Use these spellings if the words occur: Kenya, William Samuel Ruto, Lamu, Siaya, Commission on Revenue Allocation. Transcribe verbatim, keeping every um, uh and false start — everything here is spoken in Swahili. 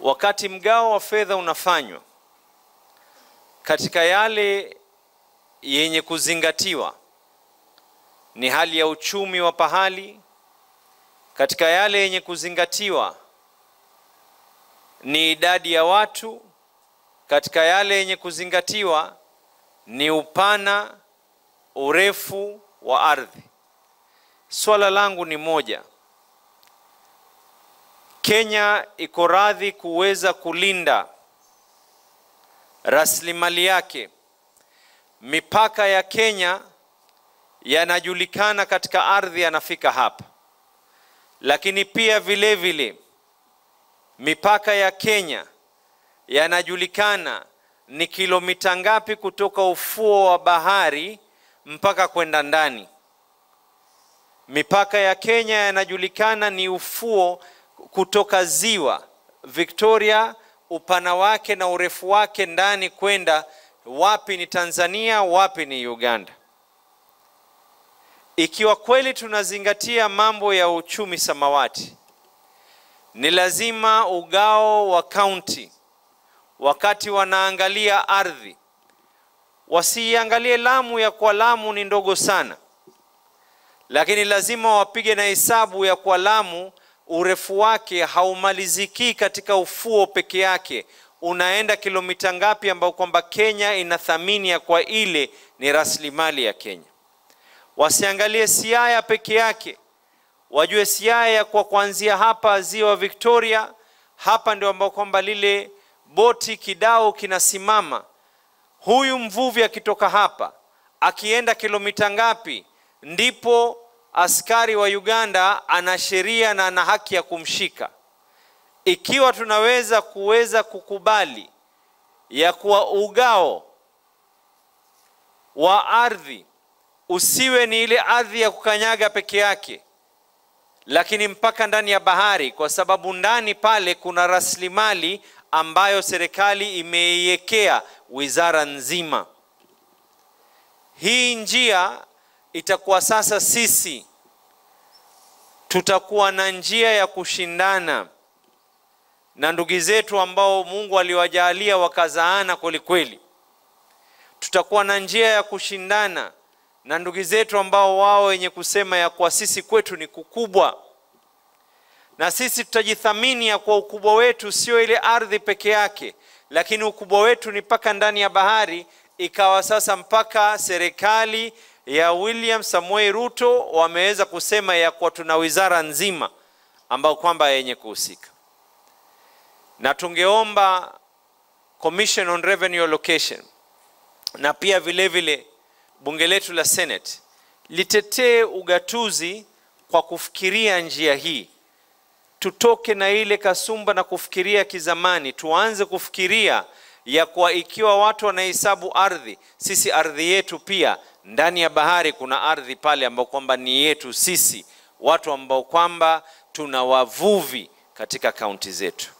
wakati mgao wa fedha unafanywa, katika yale yenye kuzingatiwa ni hali ya uchumi wa pahali, katika yale yenye kuzingatiwa ni idadi ya watu, katika yale yenye kuzingatiwa ni upana, urefu wa ardhi. Swala langu ni moja. Kenya iko radhi kuweza kulinda rasilimali yake. Mipaka ya Kenya yanajulikana, katika ardhi yanafika hapa. Lakini pia vile vile mipaka ya Kenya yanajulikana ni kilomita ngapi kutoka ufuo wa bahari mpaka kwenda ndani. Mipaka ya Kenya yanajulikana ni ufuo kutoka ziwa Victoria, upana wake na urefu wake ndani kwenda wapi ni Tanzania, wapi ni Uganda. Ikiwa kweli tunazingatia mambo ya uchumi samawati, ni lazima ugao wa county wakati wanaangalia ardhi wasiangalie Lamu ya kwa Lamu ni ndogo sana, lakini lazima wapige na hesabu ya kwa Lamu urefu wake haumaliziki katika ufuo peke yake, unaenda kilomita ngapi ambao kwamba Kenya inathamini ya kwa ile ni rasilimali ya Kenya. Wasiangalie Siaya peke yake, wajue Siaya kwa kuanzia hapa ziwa Victoria, hapa ndio ambao kwamba lile boti kidao kinasimama. Huyu mvuvi akitoka hapa akienda kilomita ngapi, ndipo askari wa Uganda ana sheria na ana haki ya kumshika. Ikiwa tunaweza kuweza kukubali ya kuwa ugao wa ardhi usiwe ni ile ardhi ya kukanyaga peke yake, lakini mpaka ndani ya bahari, kwa sababu ndani pale kuna rasilimali ambayo serikali imeiwekea wizara nzima. Hii njia itakuwa sasa sisi tutakuwa na njia ya kushindana na ndugu zetu ambao Mungu aliwajalia wakazaana kweli kweli. Tutakuwa na njia ya kushindana na ndugu zetu ambao wao wenye kusema ya kwa sisi kwetu ni kukubwa, na sisi tutajithamini ya kwa ukubwa wetu sio ile ardhi peke yake, lakini ukubwa wetu ni paka ndani ya bahari. Ikawa sasa mpaka serikali ya William Samuel Ruto wameweza kusema ya kwa tuna wizara nzima ambao kwamba yenye kuhusika. Na tungeomba Commission on Revenue Allocation na pia vile vile bunge letu la Senate litetee ugatuzi kwa kufikiria njia hii. Tutoke na ile kasumba na kufikiria kizamani, tuanze kufikiria ya kwa ikiwa watu wanahesabu ardhi, sisi ardhi yetu pia ndani ya bahari kuna ardhi pale ambao kwamba ni yetu sisi watu ambao kwamba tuna wavuvi katika kaunti zetu.